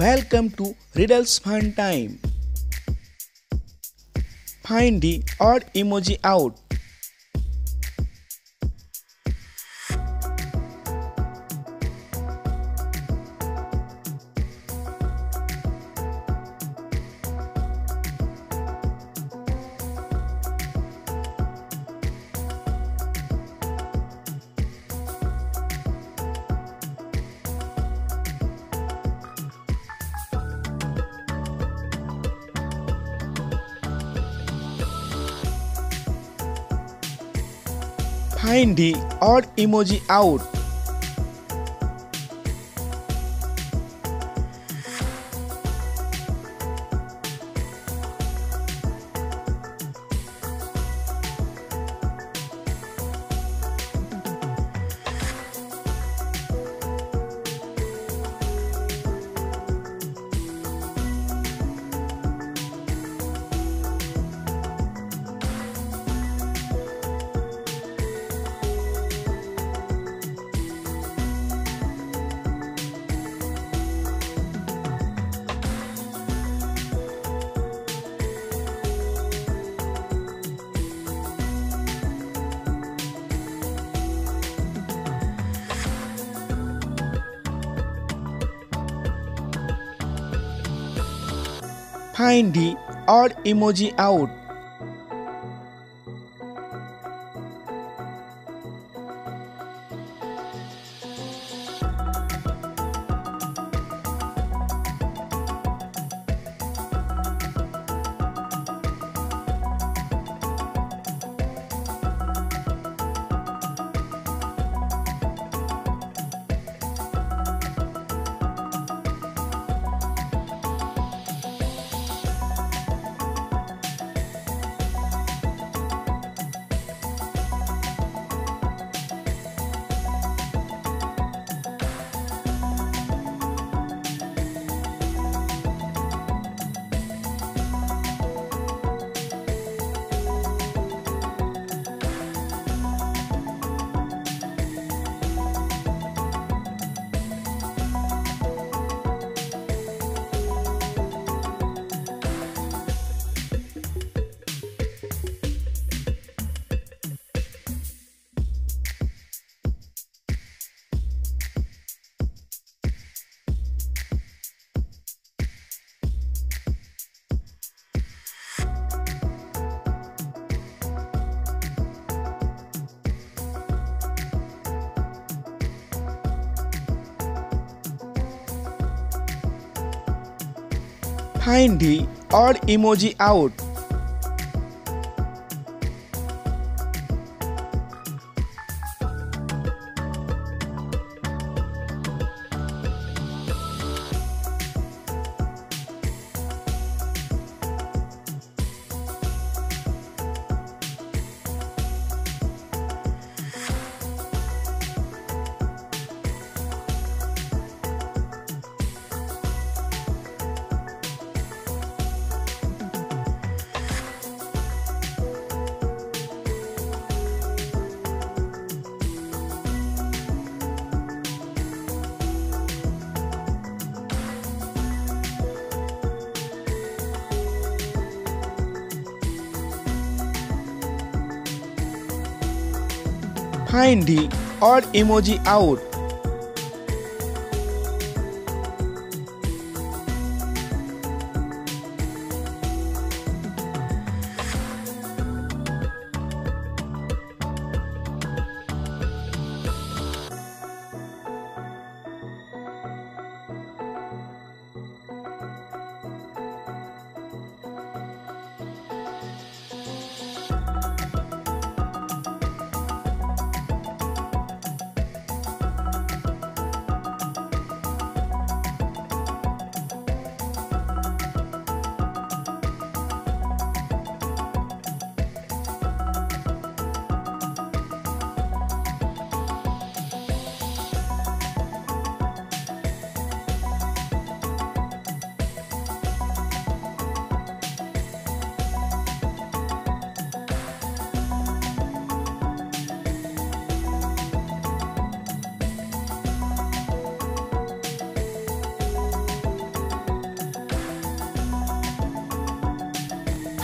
Welcome to Riddles Fun Time. Find the odd emoji out. Find the odd emoji out. Find the odd emoji out. Find the odd emoji out. Find the odd emoji out.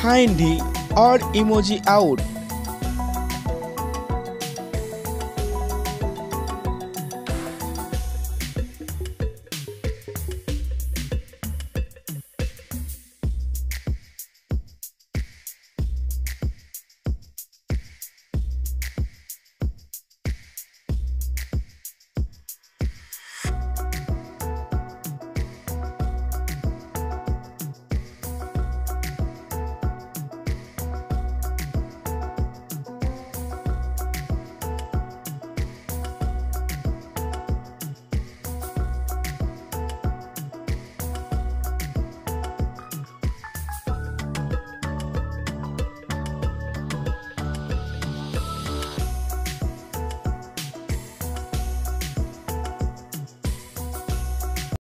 find the odd emoji out.